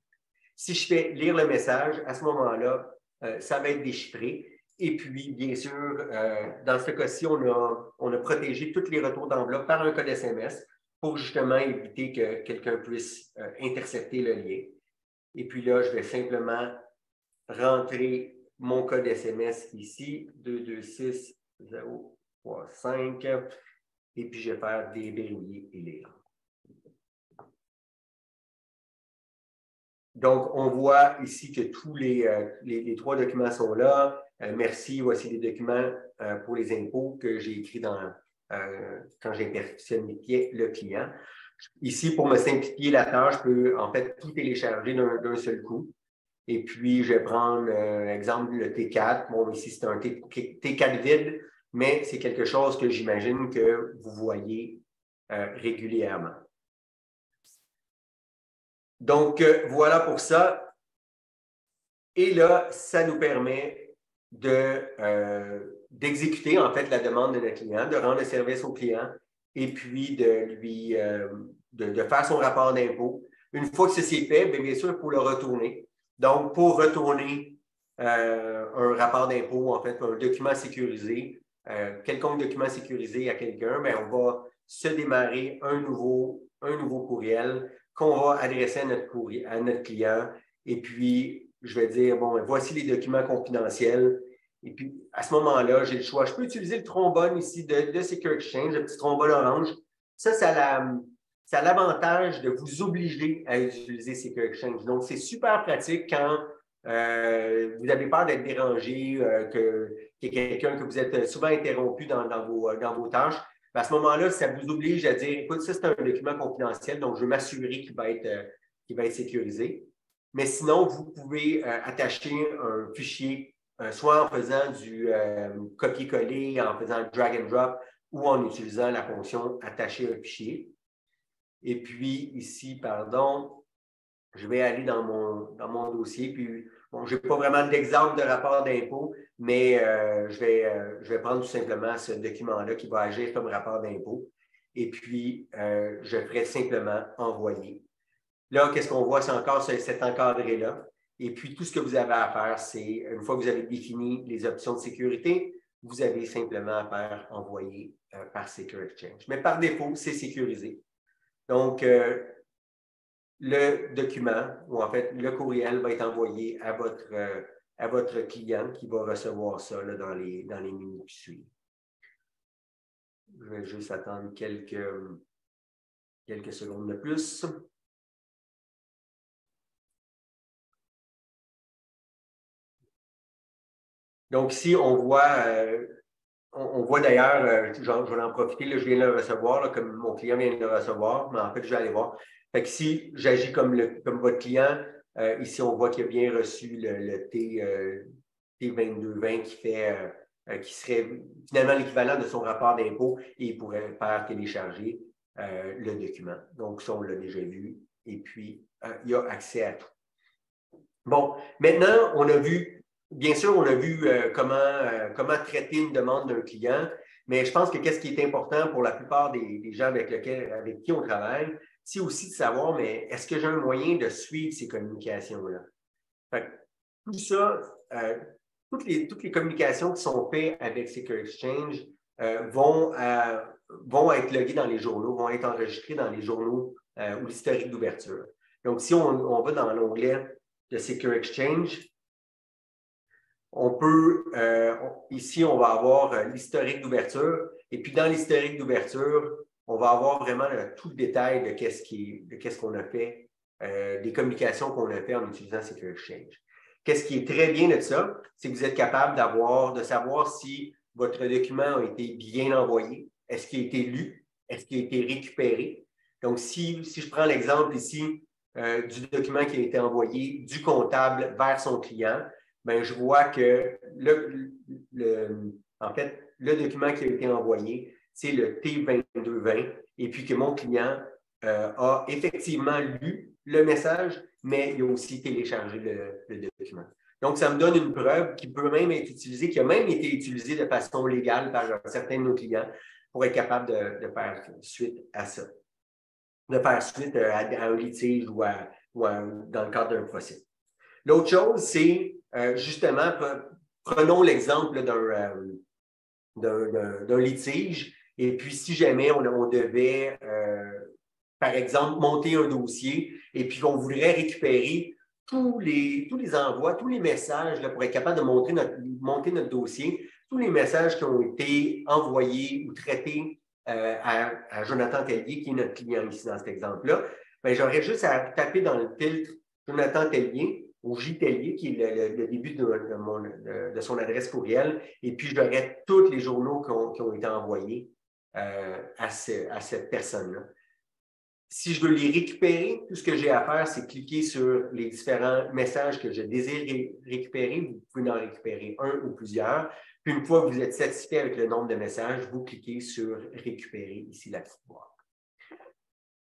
Si je fais lire le message, à ce moment-là, ça va être déchiffré. Et puis, bien sûr, dans ce cas-ci, on a protégé tous les retours d'enveloppe par un code SMS, pour justement éviter que quelqu'un puisse intercepter le lien. Et puis là, je vais simplement rentrer mon code SMS ici, 226035, et puis je vais faire déverrouiller et lire. Donc, on voit ici que tous les 3 documents sont là. Merci, voici les documents pour les impôts que j'ai écrits quand j'impersonnifie le client. Ici, pour me simplifier la tâche, je peux en fait tout télécharger d'un seul coup. Et puis, je vais prendre, exemple, le T4. Bon, ici, c'est un T4 vide, mais c'est quelque chose que j'imagine que vous voyez régulièrement. Donc, voilà pour ça. Et là, ça nous permet d'exécuter en fait la demande de notre client, de rendre le service au client et puis de faire son rapport d'impôt. Une fois que ceci est fait, bien sûr, il faut le retourner. Donc, pour retourner un rapport d'impôt, en fait, un document sécurisé, quelconque document sécurisé à quelqu'un, on va se démarrer un nouveau courriel qu'on va adresser à notre client. Et puis, je vais dire, bon, voici les documents confidentiels. Et puis, à ce moment-là, j'ai le choix. Je peux utiliser le trombone ici de Secure Exchange, le petit trombone orange. Ça a l'avantage de vous obliger à utiliser Secure Exchange. Donc, c'est super pratique quand vous avez peur d'être dérangé, qu'il y ait quelqu'un que vous êtes souvent interrompu dans vos tâches. À ce moment-là, ça vous oblige à dire, écoute, ça, c'est un document confidentiel, donc je veux m'assurer qu'il va être sécurisé. Mais sinon, vous pouvez attacher un fichier soit en faisant du copier-coller, en faisant drag and drop ou en utilisant la fonction attacher un fichier. Et puis ici, je vais aller dans mon dossier, puis Bon, je n'ai pas vraiment d'exemple de rapport d'impôt, mais je vais prendre tout simplement ce document-là qui va agir comme rapport d'impôt. Et puis, je ferai simplement envoyer. Là, qu'est-ce qu'on voit? C'est encore cet encadré-là. Et puis, tout ce que vous avez à faire, c'est, une fois que vous avez défini les options de sécurité, vous avez simplement à faire envoyer par Secure Exchange. Mais par défaut, c'est sécurisé. Donc, le document, ou en fait, le courriel va être envoyé à votre client qui va recevoir ça là, dans les minutes qui suivent. Je vais juste attendre quelques secondes de plus. Donc, ici, on voit d'ailleurs, je vais en profiter, là, je viens de le recevoir, là, comme mon client vient de le recevoir, mais en fait, je vais aller voir. Fait qu'ici, j'agis comme votre client. Ici, on voit qu'il a bien reçu le T2220 qui fait... qui serait finalement l'équivalent de son rapport d'impôt et il pourrait faire télécharger le document. Donc, ça, on l'a déjà vu. Et puis, il a accès à tout. Bon, maintenant, on a vu, bien sûr, on a vu comment traiter une demande d'un client, mais je pense que qu'est-ce qui est important pour la plupart des gens avec qui on travaille, c'est aussi de savoir, mais est-ce que j'ai un moyen de suivre ces communications-là? Fait que tout ça... Toutes les communications qui sont faites avec Secure Exchange vont être loguées dans les journaux, vont être enregistrées dans les journaux ou l'historique d'ouverture. Donc, si on va dans l'onglet de Secure Exchange, on peut, ici, on va avoir l'historique d'ouverture. Et puis, dans l'historique d'ouverture, on va avoir vraiment tout le détail de qu'est-ce qu'on a fait, des communications qu'on a fait en utilisant Secure Exchange. Qu'est-ce qui est très bien de ça, c'est que vous êtes capable de savoir si votre document a été bien envoyé, est-ce qu'il a été lu, est-ce qu'il a été récupéré. Donc, si je prends l'exemple ici du document qui a été envoyé du comptable vers son client, bien, je vois que le document qui a été envoyé, c'est le T2220 et puis que mon client a effectivement lu le message, mais il a aussi téléchargé le document. Donc, ça me donne une preuve qui peut même être utilisée, qui a même été utilisée de façon légale par certains de nos clients pour être capable de faire suite à ça, de faire suite à un litige ou dans le cadre d'un procès. L'autre chose, c'est justement, prenons l'exemple d'un litige, et puis si jamais on devait... par exemple, monter un dossier et puis qu'on voudrait récupérer tous les envois, tous les messages là, pour être capable de monter notre dossier, tous les messages qui ont été envoyés ou traités à Jonathan Tellier, qui est notre client ici dans cet exemple-là. Bien, j'aurais juste à taper dans le filtre Jonathan Tellier ou J. Tellier, qui est le début de son adresse courriel, et puis j'aurais tous les journaux qui ont été envoyés à cette personne-là. Si je veux les récupérer, tout ce que j'ai à faire, c'est cliquer sur les différents messages que je désire récupérer. Vous pouvez en récupérer un ou plusieurs. Puis une fois que vous êtes satisfait avec le nombre de messages, vous cliquez sur « Récupérer » ici, la petite boîte.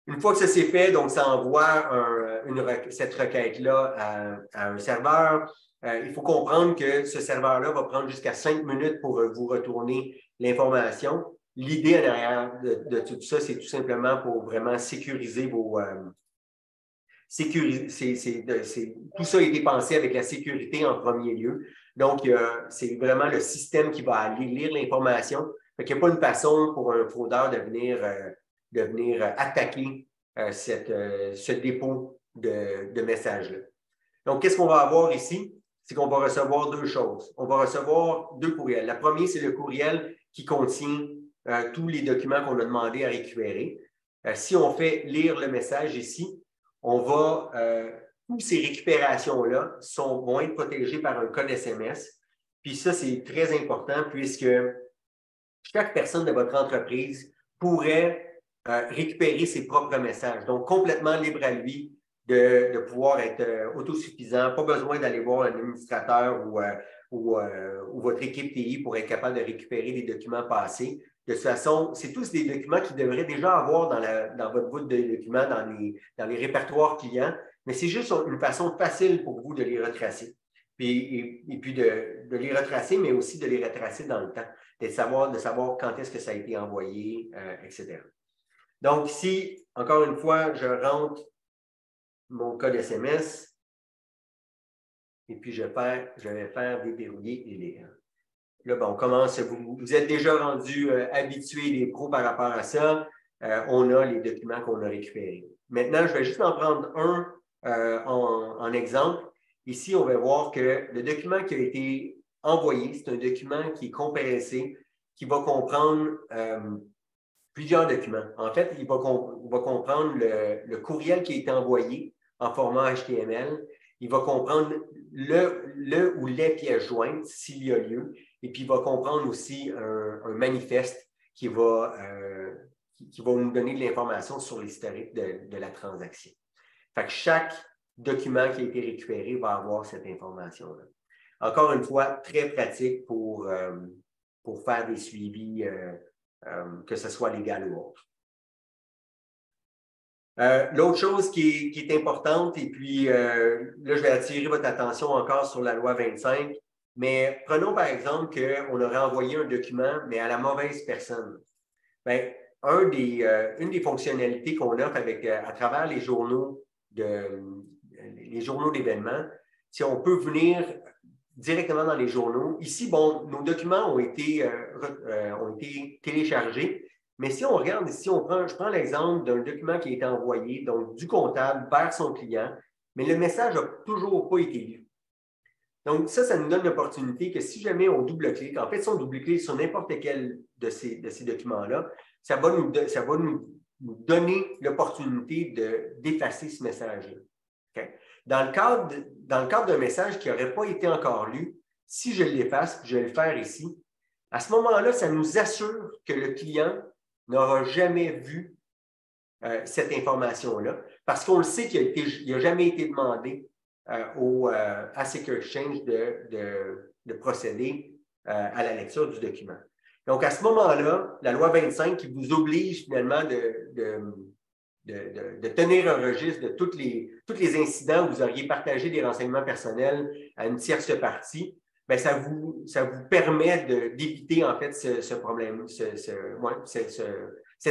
Une fois que ça c'est fait, donc ça envoie cette requête-là à un serveur. Il faut comprendre que ce serveur-là va prendre jusqu'à 5 minutes pour vous retourner l'information. L'idée en arrière de tout ça, c'est tout simplement pour vraiment sécuriser vos... tout ça a été pensé avec la sécurité en premier lieu. Donc, c'est vraiment le système qui va aller lire l'information. Il n'y a pas une façon pour un fraudeur de venir attaquer ce dépôt de messages-là. Donc, qu'est-ce qu'on va avoir ici? C'est qu'on va recevoir deux choses. On va recevoir deux courriels. La première, c'est le courriel qui contient... tous les documents qu'on a demandé à récupérer. Si on fait lire le message ici, toutes ces récupérations-là vont être protégées par un code SMS. Puis ça, c'est très important puisque chaque personne de votre entreprise pourrait récupérer ses propres messages. Donc, complètement libre à lui de pouvoir être autosuffisant, pas besoin d'aller voir un administrateur ou votre équipe TI pour être capable de récupérer des documents passés. De toute façon, c'est tous des documents qu'ils devraient déjà avoir dans votre boîte de documents, dans les répertoires clients, mais c'est juste une façon facile pour vous de les retracer. puis de les retracer, mais aussi de les retracer dans le temps, de savoir quand est-ce que ça a été envoyé, etc. Donc ici, encore une fois, je rentre mon code SMS et puis je vais faire déverrouiller et lire. Là, ben, on commence, vous êtes déjà rendu habitué, les pros, par rapport à ça. On a les documents qu'on a récupérés. Maintenant, je vais juste en prendre un en exemple. Ici, on va voir que le document qui a été envoyé, c'est un document qui est compressé, qui va comprendre plusieurs documents. En fait, il va comprendre le courriel qui a été envoyé en format HTML. Il va comprendre le ou les pièces jointes, s'il y a lieu. Et puis, il va comprendre aussi un manifeste qui va nous donner de l'information sur l'historique de la transaction. Fait que chaque document qui a été récupéré va avoir cette information-là. Encore une fois, très pratique pour faire des suivis, que ce soit légal ou autre. L'autre chose qui est importante, et puis là, je vais attirer votre attention encore sur la loi 25, mais prenons par exemple qu'on aurait envoyé un document, mais à la mauvaise personne. Bien, une des fonctionnalités qu'on offre à travers les journaux d'événements, si on peut venir directement dans les journaux. Ici, bon, nos documents ont été téléchargés, mais si on regarde ici, je prends l'exemple d'un document qui a été envoyé, donc du comptable vers son client, mais le message n'a toujours pas été lu. Donc ça nous donne l'opportunité que si jamais on double-clique, en fait, si on double-clique sur n'importe quel de ces documents-là, ça va nous donner l'opportunité d'effacer ce message-là. Okay? Dans le cadre d'un message qui n'aurait pas été encore lu, si je l'efface, je vais le faire ici, à ce moment-là, ça nous assure que le client n'aura jamais vu cette information-là, parce qu'on le sait qu'il n'a jamais été demandé à Secure Exchange de procéder à la lecture du document. Donc, à ce moment-là, la loi 25 qui vous oblige finalement de tenir un registre de tous les incidents où vous auriez partagé des renseignements personnels à une tierce partie, bien, ça vous permet d'éviter en fait cette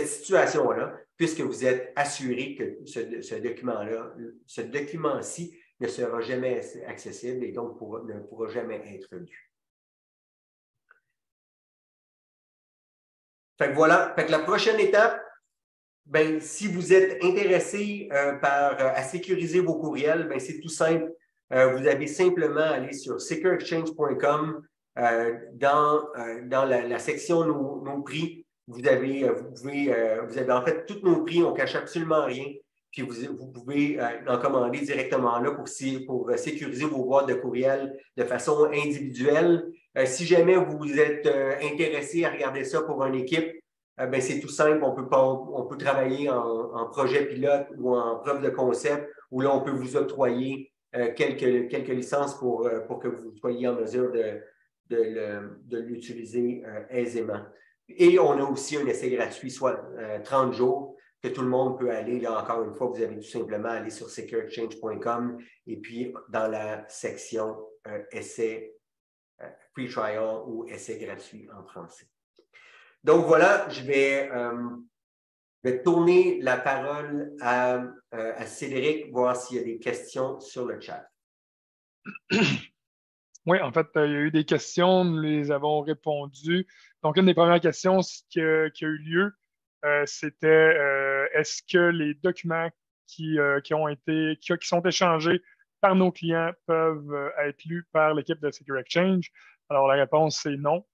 situation-là, puisque vous êtes assuré que ce document-ci ne sera jamais accessible et donc ne pourra jamais être lu. Fait que voilà. Fait que la prochaine étape, ben, si vous êtes intéressé à sécuriser vos courriels, ben, c'est tout simple. Vous avez simplement à aller sur secureexchange.com dans la section nos prix. Vous avez en fait tous nos prix, on ne cache absolument rien. Puis vous pouvez en commander directement là pour sécuriser vos boîtes de courriel de façon individuelle. Si jamais vous êtes intéressé à regarder ça pour une équipe, ben c'est tout simple, on peut travailler en projet pilote ou en preuve de concept, où là, on peut vous octroyer quelques licences pour que vous soyez en mesure de l'utiliser aisément. Et on a aussi un essai gratuit, soit 30 jours, que tout le monde peut aller. Là, encore une fois, vous avez tout simplement à aller sur secureexchange.com et puis dans la section essai free trial ou essai gratuit en français. Donc voilà, je vais tourner la parole à Cédric, voir s'il y a des questions sur le chat. Oui, en fait, il y a eu des questions, nous les avons répondues. Donc, une des premières questions qui a eu lieu, c'était est-ce que les documents qui sont échangés par nos clients peuvent être lus par l'équipe de Secure Exchange? Alors, la réponse, c'est non.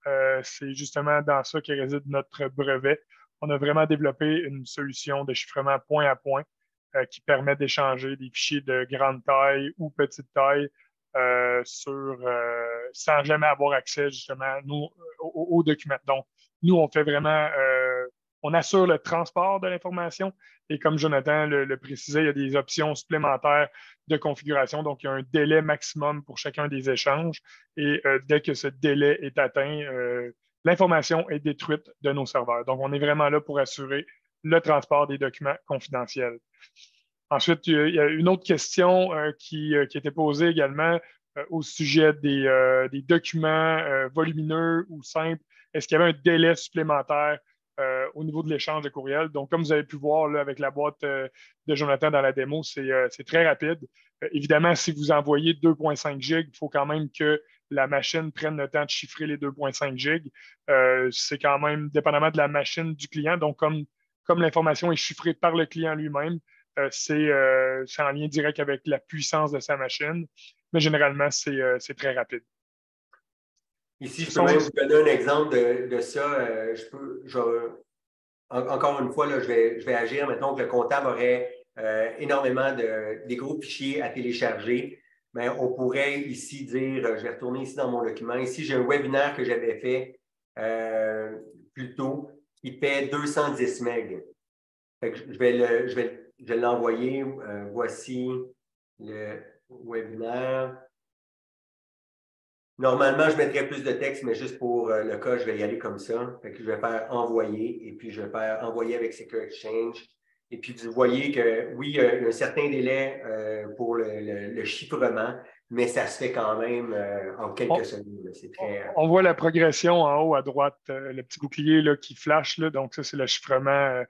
C'est justement dans ça que réside notre brevet. On a vraiment développé une solution de chiffrement point à point qui permet d'échanger des fichiers de grande taille ou petite taille sans jamais avoir accès justement aux documents. Donc, nous, on fait vraiment… on assure le transport de l'information et comme Jonathan le précisait, il y a des options supplémentaires de configuration. Donc, il y a un délai maximum pour chacun des échanges et dès que ce délai est atteint, l'information est détruite de nos serveurs. Donc, on est vraiment là pour assurer le transport des documents confidentiels. Ensuite, il y a une autre question qui était posée également. au sujet des documents volumineux ou simples? Est-ce qu'il y avait un délai supplémentaire au niveau de l'échange de courriel? Donc, comme vous avez pu voir là, avec la boîte de Jonathan dans la démo, c'est très rapide. Évidemment, si vous envoyez 2,5 gigs, il faut quand même que la machine prenne le temps de chiffrer les 2,5 gigs. C'est quand même dépendamment de la machine du client. Donc, comme l'information est chiffrée par le client lui-même, c'est en lien direct avec la puissance de sa machine. Mais généralement, c'est très rapide. Ici, je peux même vous donner un exemple de ça. Encore une fois, là, je vais agir. Mettons que le comptable aurait énormément des gros fichiers à télécharger. Mais on pourrait ici dire, je vais retourner ici dans mon document. Ici, j'ai un webinaire que j'avais fait plus tôt. Il paie 210 MB. Je vais l'envoyer. Voici le webinaire. Normalement, je mettrais plus de texte, mais juste pour le cas, je vais y aller comme ça. Fait que je vais faire envoyer et puis je vais faire envoyer avec Secure Exchange. Et puis, vous voyez que oui, il y a un certain délai pour le chiffrement, mais ça se fait quand même en quelques secondes. On voit la progression en haut à droite, le petit bouclier là, qui flash. Là, donc, ça, c'est le chiffrement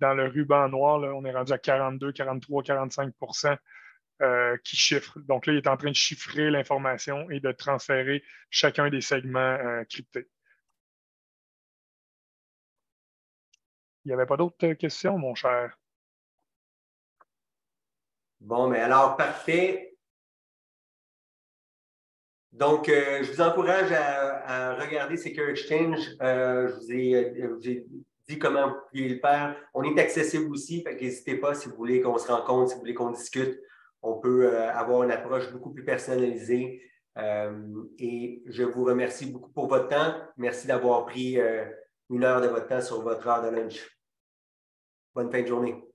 dans le ruban noir. Là, on est rendu à 42, 43, 45 qui chiffre. Donc là, il est en train de chiffrer l'information et de transférer chacun des segments cryptés. Il n'y avait pas d'autres questions, mon cher? Bon, mais alors, parfait. Donc, je vous encourage à regarder Secure Exchange. Je vous ai dit comment vous pouvez le faire. On est accessible aussi, donc n'hésitez pas si vous voulez qu'on se rencontre, si vous voulez qu'on discute. On peut avoir une approche beaucoup plus personnalisée. Et je vous remercie beaucoup pour votre temps. Merci d'avoir pris une heure de votre temps sur votre heure de lunch. Bonne fin de journée.